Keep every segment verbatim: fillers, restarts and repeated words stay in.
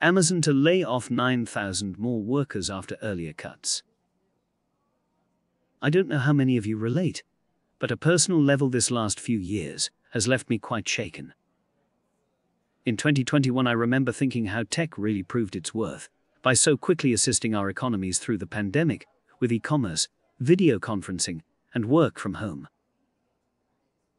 Amazon to lay off nine thousand more workers after earlier cuts. I don't know how many of you relate, but a personal level this last few years has left me quite shaken. In twenty twenty-one, I remember thinking how tech really proved its worth by so quickly assisting our economies through the pandemic with e-commerce, video conferencing, and work from home.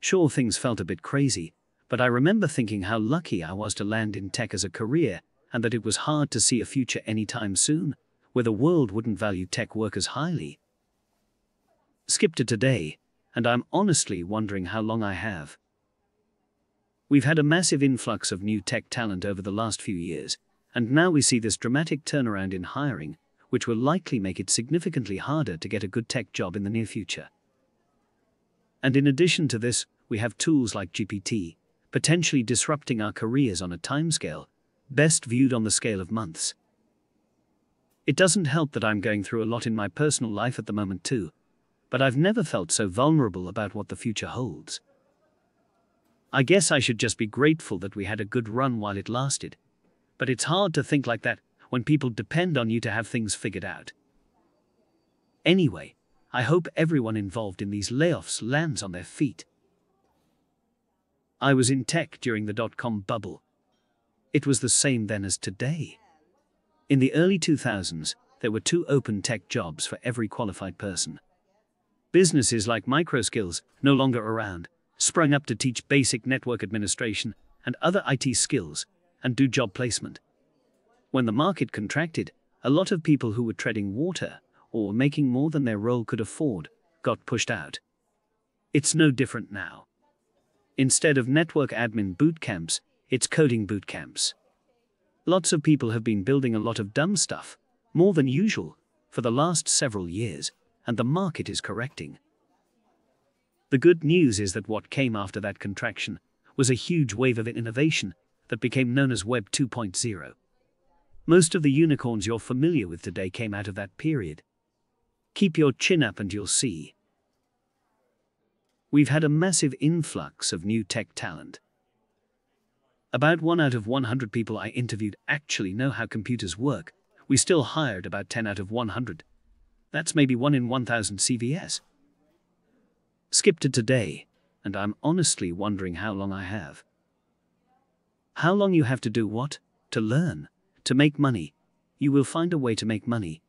Sure, things felt a bit crazy, but I remember thinking how lucky I was to land in tech as a career and that it was hard to see a future anytime soon where the world wouldn't value tech workers highly. Skip to today, and I'm honestly wondering how long I have. We've had a massive influx of new tech talent over the last few years, and now we see this dramatic turnaround in hiring, which will likely make it significantly harder to get a good tech job in the near future. And in addition to this, we have tools like G P T, potentially disrupting our careers on a timescale, best viewed on the scale of months. It doesn't help that I'm going through a lot in my personal life at the moment too, but I've never felt so vulnerable about what the future holds. I guess I should just be grateful that we had a good run while it lasted, but it's hard to think like that when people depend on you to have things figured out. Anyway, I hope everyone involved in these layoffs lands on their feet. I was in tech during the dot-com bubble. It was the same then as today. In the early two thousands, there were two open tech jobs for every qualified person. Businesses like MicroSkills, no longer around, sprung up to teach basic network administration and other I T skills and do job placement. When the market contracted, a lot of people who were treading water or were making more than their role could afford got pushed out. It's no different now. Instead of network admin bootcamps, it's coding bootcamps. Lots of people have been building a lot of dumb stuff, more than usual, for the last several years, and the market is correcting. The good news is that what came after that contraction was a huge wave of innovation that became known as Web two point oh. Most of the unicorns you're familiar with today came out of that period. Keep your chin up and you'll see. We've had a massive influx of new tech talent. About one out of one hundred people I interviewed actually know how computers work. We still hired about ten out of one hundred. That's maybe one in one thousand C V S. Skip to today, and I'm honestly wondering how long I have. How long you have to do what? To learn. To make money. You will find a way to make money.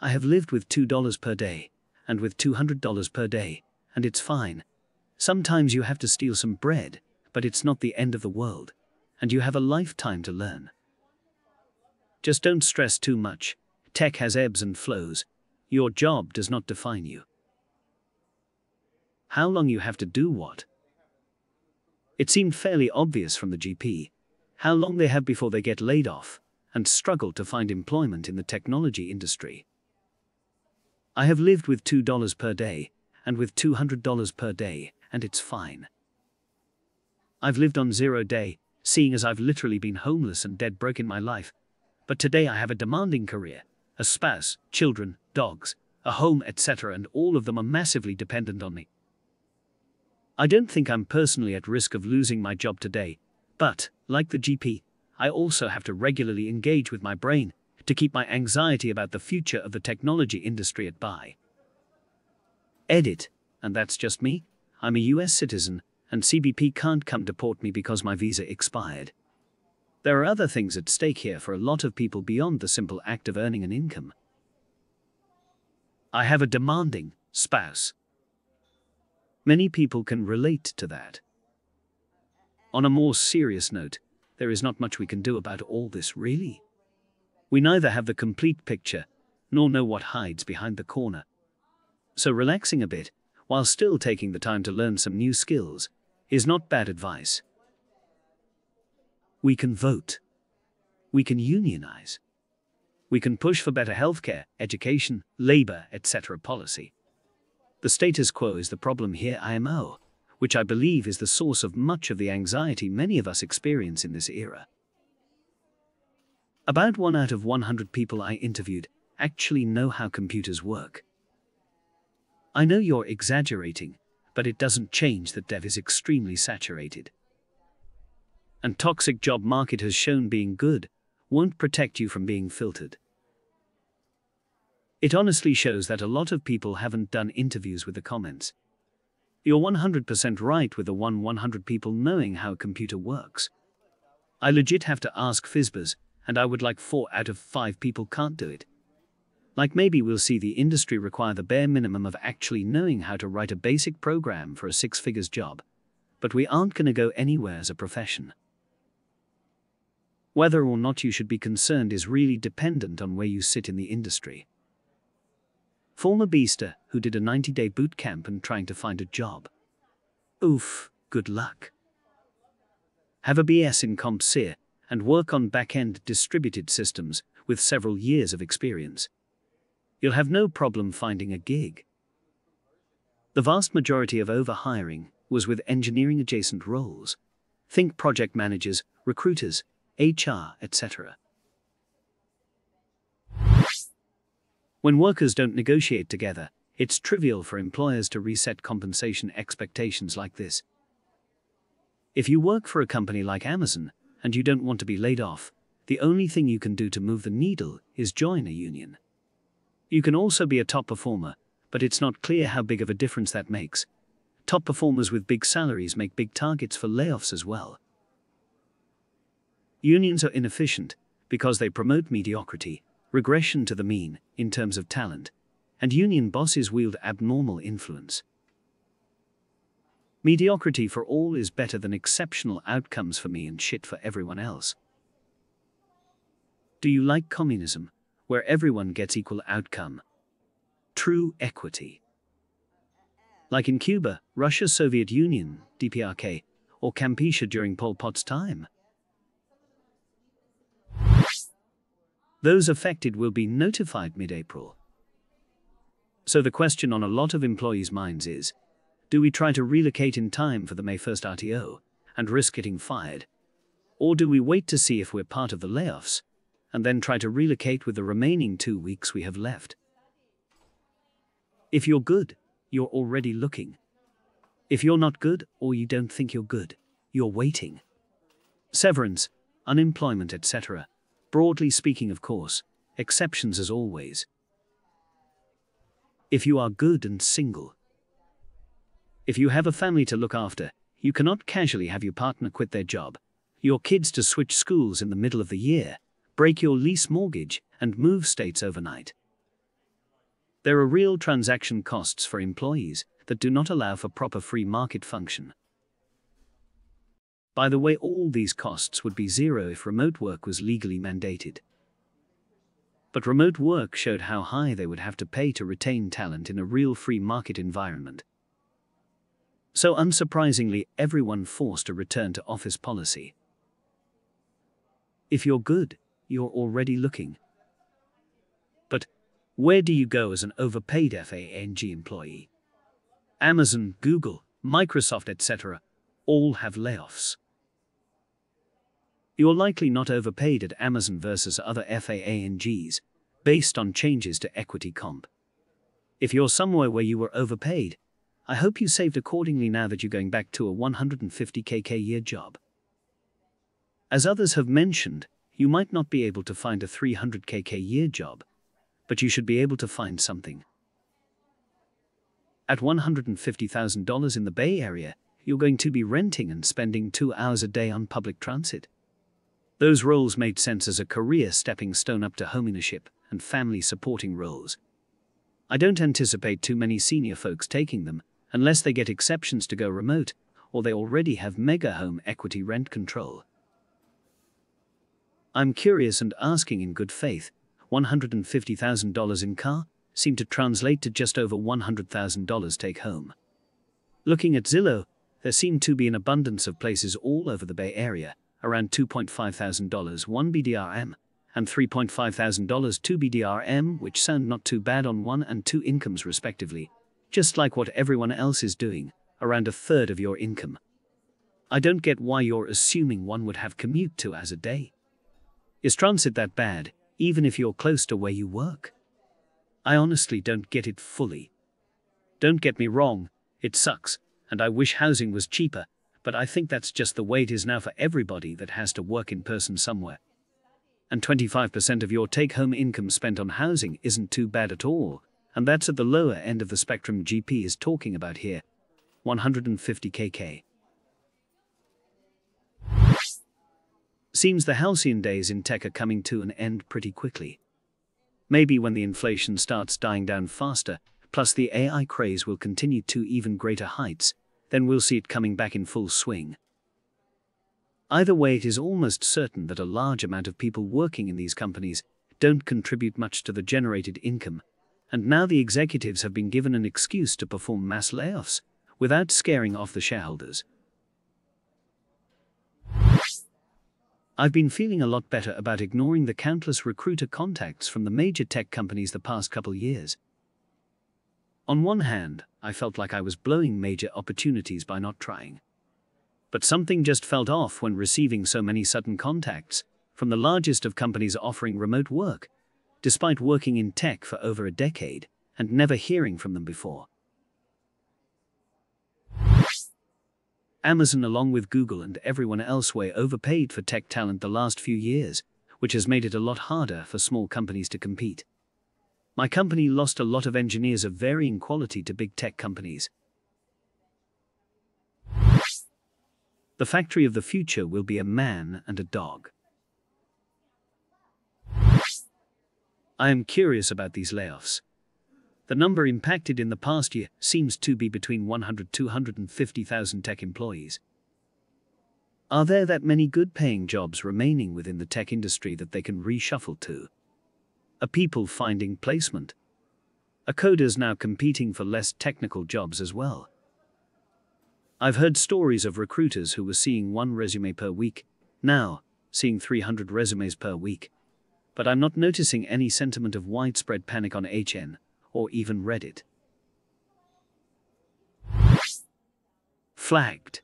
I have lived with two dollars per day, and with two hundred dollars per day, and it's fine. Sometimes you have to steal some bread, but it's not the end of the world, and you have a lifetime to learn. Just don't stress too much. Tech has ebbs and flows. Your job does not define you. How long you have to do what? It seemed fairly obvious from the G P, how long they have before they get laid off and struggle to find employment in the technology industry. I have lived with two dollars per day and with two hundred dollars per day, and it's fine. I've lived on zero day, seeing as I've literally been homeless and dead broke in my life, but today I have a demanding career, a spouse, children, dogs, a home, et cetera, and all of them are massively dependent on me. I don't think I'm personally at risk of losing my job today, but, like the G P, I also have to regularly engage with my brain to keep my anxiety about the future of the technology industry at bay. Edit, and that's just me. I'm a U S citizen, and C B P can't come deport me because my visa expired. There are other things at stake here for a lot of people beyond the simple act of earning an income. I have a demanding spouse. Many people can relate to that. On a more serious note, there is not much we can do about all this, really. We neither have the complete picture, nor know what hides behind the corner. So relaxing a bit, while still taking the time to learn some new skills, is not bad advice. We can vote. We can unionize. We can push for better healthcare, education, labor, et cetera policy. The status quo is the problem here, I M O, which I believe is the source of much of the anxiety many of us experience in this era. About one out of one hundred people I interviewed actually know how computers work. I know you're exaggerating, but it doesn't change that dev is extremely saturated. And toxic job market has shown being good, won't protect you from being filtered. It honestly shows that a lot of people haven't done interviews with the comments. You're one hundred percent right with the one one hundred people knowing how a computer works. I legit have to ask Fizbers, and I would like four out of five people can't do it. Like maybe we'll see the industry require the bare minimum of actually knowing how to write a basic program for a six figures job, but we aren't gonna go anywhere as a profession. Whether or not you should be concerned is really dependent on where you sit in the industry. Former Beaster, who did a ninety day boot camp and trying to find a job. Oof, good luck. Have a B S in Comp Sci and work on back-end distributed systems with several years of experience. You'll have no problem finding a gig. The vast majority of overhiring was with engineering-adjacent roles. Think project managers, recruiters, H R, et cetera. When workers don't negotiate together, it's trivial for employers to reset compensation expectations like this. If you work for a company like Amazon and you don't want to be laid off, the only thing you can do to move the needle is join a union. You can also be a top performer, but it's not clear how big of a difference that makes. Top performers with big salaries make big targets for layoffs as well. Unions are inefficient because they promote mediocrity, regression to the mean in terms of talent, and union bosses wield abnormal influence. Mediocrity for all is better than exceptional outcomes for me and shit for everyone else. Do you like communism, where everyone gets equal outcome? True equity. Like in Cuba, Russia, Soviet Union, D P R K, or Kampisha during Pol Pot's time. Those affected will be notified mid-April. So the question on a lot of employees' minds is, do we try to relocate in time for the May first R T O and risk getting fired? Or do we wait to see if we're part of the layoffs and then try to relocate with the remaining two weeks we have left? If you're good, you're already looking. If you're not good or you don't think you're good, you're waiting. Severance, unemployment, et cetera. Broadly speaking, of course, exceptions as always. If you are good and single. If you have a family to look after, you cannot casually have your partner quit their job, your kids to switch schools in the middle of the year, break your lease mortgage, and move states overnight. There are real transaction costs for employees that do not allow for proper free market function. By the way, all these costs would be zero if remote work was legally mandated. But remote work showed how high they would have to pay to retain talent in a real free market environment. So unsurprisingly, everyone forced a return to office policy. If you're good, you're already looking. But where do you go as an overpaid FANG employee? Amazon, Google, Microsoft, et cetera all have layoffs. You're likely not overpaid at Amazon versus other FAANGs, based on changes to equity comp. If you're somewhere where you were overpaid, I hope you saved accordingly now that you're going back to a one hundred fifty K a year job. As others have mentioned, you might not be able to find a three hundred K a year job, but you should be able to find something. At one hundred fifty thousand dollars in the Bay Area, you're going to be renting and spending two hours a day on public transit. Those roles made sense as a career stepping stone up to homeownership and family supporting roles. I don't anticipate too many senior folks taking them, unless they get exceptions to go remote, or they already have mega home equity rent control. I'm curious and asking in good faith. one hundred fifty thousand dollars in car seemed to translate to just over one hundred thousand dollars take home. Looking at Zillow, there seemed to be an abundance of places all over the Bay Area, around two point five thousand dollars one B D R M and three point five thousand dollars two B D R M, which sound not too bad on one and two incomes respectively, just like what everyone else is doing, around a third of your income. I don't get why you're assuming one would have commute two hours a day. Is transit that bad, even if you're close to where you work? I honestly don't get it fully. Don't get me wrong, it sucks, and I wish housing was cheaper, but I think that's just the way it is now for everybody that has to work in person somewhere. and twenty-five percent of your take-home income spent on housing isn't too bad at all, and that's at the lower end of the spectrum G P is talking about here, one hundred fifty K. Seems the halcyon days in tech are coming to an end pretty quickly. Maybe when the inflation starts dying down faster, plus the A I craze will continue to even greater heights, then we'll see it coming back in full swing. Either way, it is almost certain that a large amount of people working in these companies don't contribute much to the generated income, and now the executives have been given an excuse to perform mass layoffs without scaring off the shareholders. I've been feeling a lot better about ignoring the countless recruiter contacts from the major tech companies the past couple years. On one hand, I felt like I was blowing major opportunities by not trying. But something just felt off when receiving so many sudden contacts from the largest of companies offering remote work, despite working in tech for over a decade and never hearing from them before. Amazon, along with Google and everyone else, way overpaid for tech talent the last few years, which has made it a lot harder for small companies to compete. My company lost a lot of engineers of varying quality to big tech companies. The factory of the future will be a man and a dog. I am curious about these layoffs. The number impacted in the past year seems to be between one hundred to two hundred fifty thousand tech employees. Are there that many good-paying jobs remaining within the tech industry that they can reshuffle to? Are people finding placement? Are coders now competing for less technical jobs as well? I've heard stories of recruiters who were seeing one resume per week, now seeing three hundred resumes per week. But I'm not noticing any sentiment of widespread panic on H N or even Reddit. Flagged.